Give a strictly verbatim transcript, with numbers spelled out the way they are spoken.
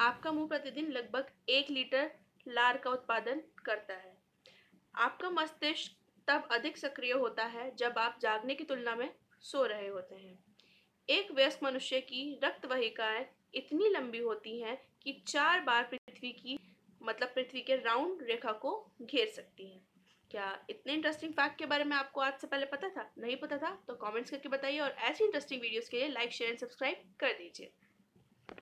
आपका मुंह प्रतिदिन लगभग एक लीटर लार का उत्पादन करता है। आपका मस्तिष्क तब अधिक सक्रिय होता है जब आप जागने की तुलना में सो रहे होते हैं। एक वयस्क मनुष्य की रक्तवाहिकाएं इतनी लंबी होती हैं कि चार बार पृथ्वी की मतलब पृथ्वी के राउंड रेखा को घेर सकती हैं। क्या इतने इंटरेस्टिंग फैक्ट के बारे में आपको आज से पहले पता था? नहीं पता था तो कमेंट्स करके बताइए और ऐसी इंटरेस्टिंग वीडियोस के लिए लाइक शेयर एंड सब्सक्राइब कर दीजिए।